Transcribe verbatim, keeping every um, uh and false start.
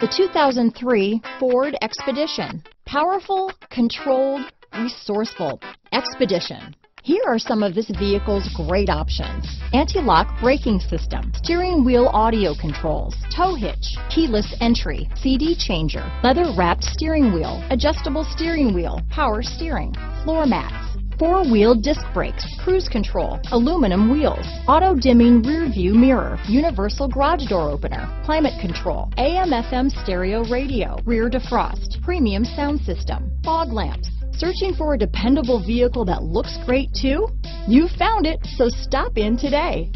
The two thousand three Ford Expedition. Powerful, controlled, resourceful. Expedition. Here are some of this vehicle's great options. Anti-lock braking system, steering wheel audio controls, tow hitch, keyless entry, C D changer, leather-wrapped steering wheel, adjustable steering wheel, power steering, floor mats, four-wheel disc brakes, cruise control, aluminum wheels, auto-dimming rear-view mirror, universal garage door opener, climate control, A M F M stereo radio, rear defrost, premium sound system, fog lamps. Searching for a dependable vehicle that looks great too? You found it, so stop in today.